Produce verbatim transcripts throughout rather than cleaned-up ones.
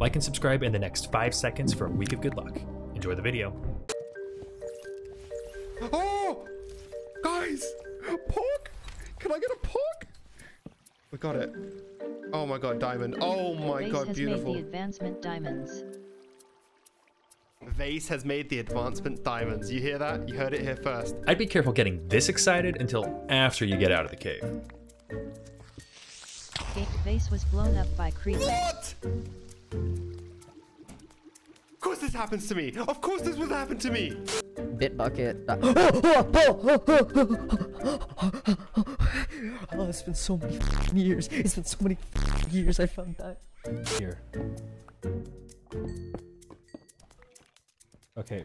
Like and subscribe in the next five seconds for a week of good luck. Enjoy the video. Oh! Guys! Pork! Can I get a pork? We got it. Oh my god, diamond. Oh my god, beautiful. The advancement diamonds. Vase has made the advancement diamonds. You hear that? You heard it here first. I'd be careful getting this excited until after you get out of the cave. Gate vase was blown up by creepers. What? Of course this happens to me. Of course this would happen to me. Bitbucket. Oh, it's been so many years. It's been so many years I found that. Here. Okay,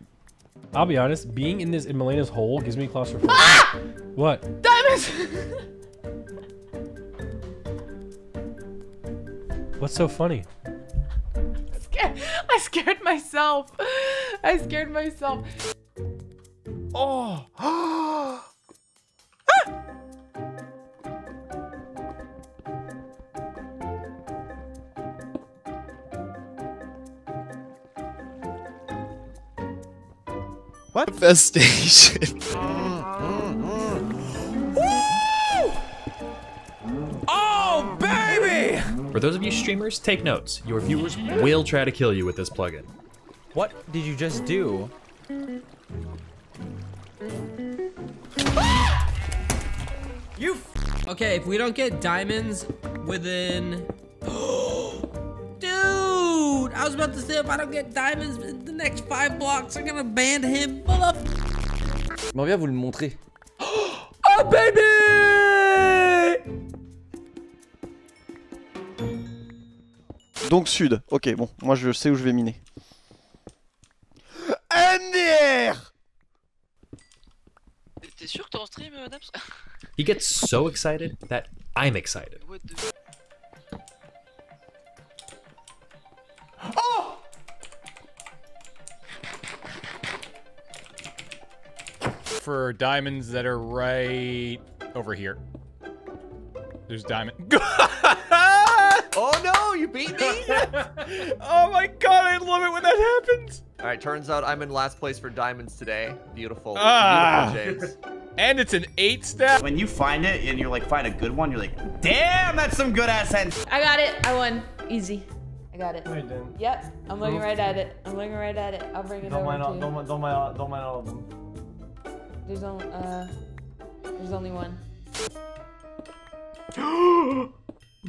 I'll be honest. Being in this in Milena's hole gives me claustrophobia. Ah! What? Diamonds! What's so funny? I scared, I scared myself. I scared myself. Oh! Ah! What? Infestation. Oh, baby! For those of you streamers, take notes. Your viewers will try to kill you with this plugin. What did you just do? You f okay, if we don't get diamonds within... I was about to say, if I don't get diamonds in the next five blocks, I'm gonna ban him. Je m'en viens vous le montrer. Oh, baby! Donc sud. Ok, bon, moi je sais où je vais miner. Ender! T'es sûr que t'es en stream, Daps? He gets so excited that I'm excited. What the... For diamonds that are right over here. There's diamond. Oh no, you beat me! Oh my god, I love it when that happens! Alright, turns out I'm in last place for diamonds today. Beautiful. Ah. Beautiful, James. And it's an eight step. When you find it and you're like, find a good one, you're like, damn, that's some good ass sense. I got it, I won. Easy. I got it. Right, then. Yep, I'm looking right at it. I'm looking right at it. I'll bring it don't over mind all, to you. Don't mind, don't mind, don't mind all of them. There's only, uh, there's only one.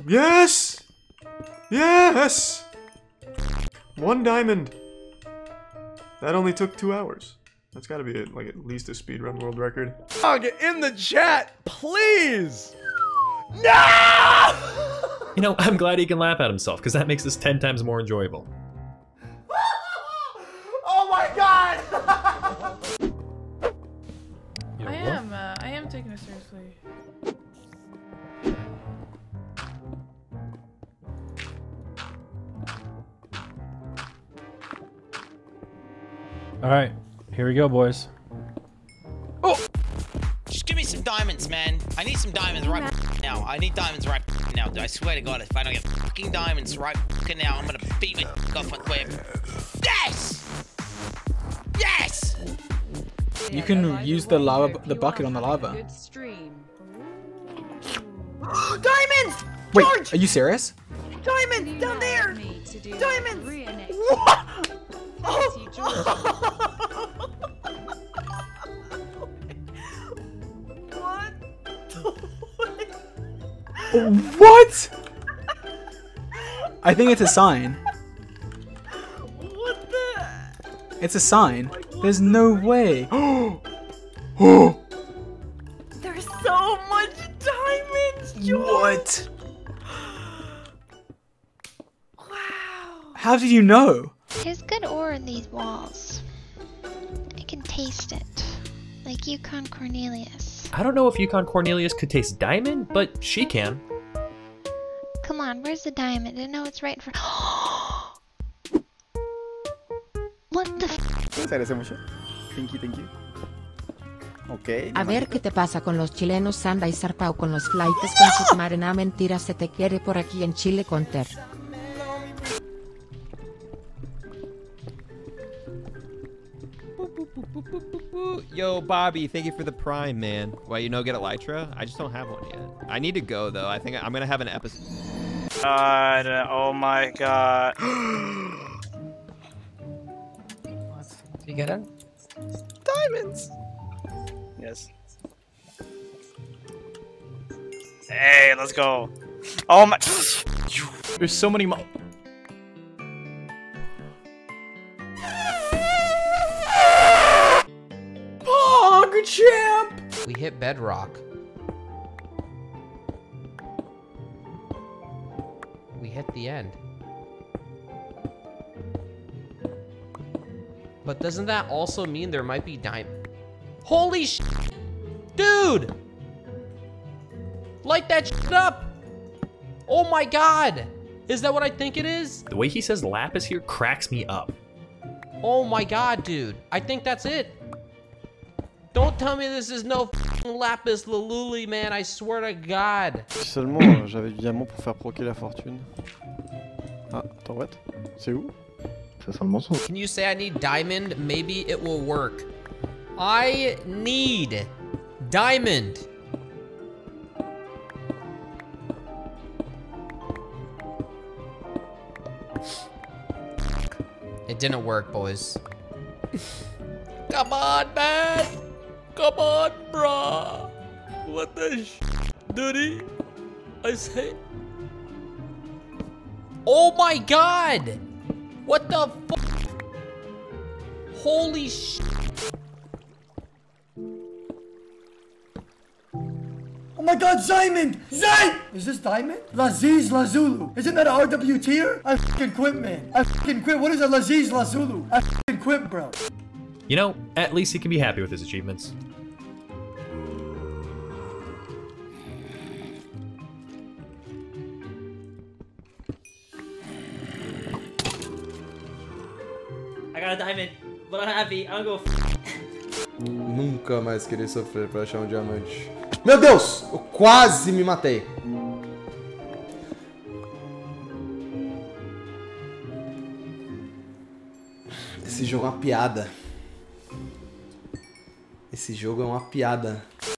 Yes! Yes! One diamond! That only took two hours. That's gotta be a, like at least a speedrun world record. Oh, get in the chat, please! No! You know, I'm glad he can laugh at himself, because that makes this ten times more enjoyable. Oh my god! I am, uh, I am taking it seriously. Alright, here we go, boys. Oh! Just give me some diamonds, man. I need some diamonds right now. I need diamonds right now. I swear to God, if I don't get fucking diamonds right now, I'm gonna beat my off my quick. Yes! Yes! You can use the lava, the bucket on the lava. Diamonds! Wait, George! Are you serious? Diamonds down there! Diamonds! What? Oh. What? What? I think it's a sign. What the? It's a sign. There's no way. Oh! There's so much diamonds, George. What? Wow. How did you know? There's good ore in these walls. I can taste it. Like Yukon Cornelius. I don't know if Yukon Cornelius could taste diamond, but she can. Come on, where's the diamond? I know it's right in front. What the f? Se mucho. Thank you, thank you. Okay. A ver qué te pasa con los chilenos anda y zarpao con los flightes con sus marena mentiras se te quiere por aquí en Chile con Ter. Boop, boop, boop, boop, boop. Yo, Bobby, thank you for the prime, man. Well, you know, get Elytra? I just don't have one yet. I need to go, though. I think I'm going to have an episode. God, oh my god. What? Did you get it? Diamonds! Yes. Hey, let's go. Oh my. There's so many mo- Champ! We hit bedrock. We hit the end. But doesn't that also mean there might be diamond? Holy sh! Dude! Light that shit up! Oh my god! Is that what I think it is? The way he says Lapis here cracks me up. Oh my god, dude. I think that's it. Don't tell me this is no Lapis Lazuli, man, I swear to God. Seulement, euh, j'avais du diamant pour faire proquer la fortune. Ah, attends, what? C'est où? Ça sent le mensonge. Can you say I need diamond? Maybe it will work. I need diamond. It didn't work, boys. Come on, man. Come on, brah! What the sh... Duty? I say... Oh my god! What the f... Holy sh... Oh my god, Diamond! Zay! Is this Diamond? Lapis Lazuli. Isn't that an R W tier? I f***ing quit, man. I f***ing quit. What is a Lapis Lazuli? I f***ing quit, bro. You know, at least he can be happy with his achievements. I got a diamond, but I'm happy. I'm gonna go f Nunca mais querer sofrer pra achar um diamante. Meu Deus! Eu quase me matei. Esse jogo é uma piada. Esse jogo é uma piada.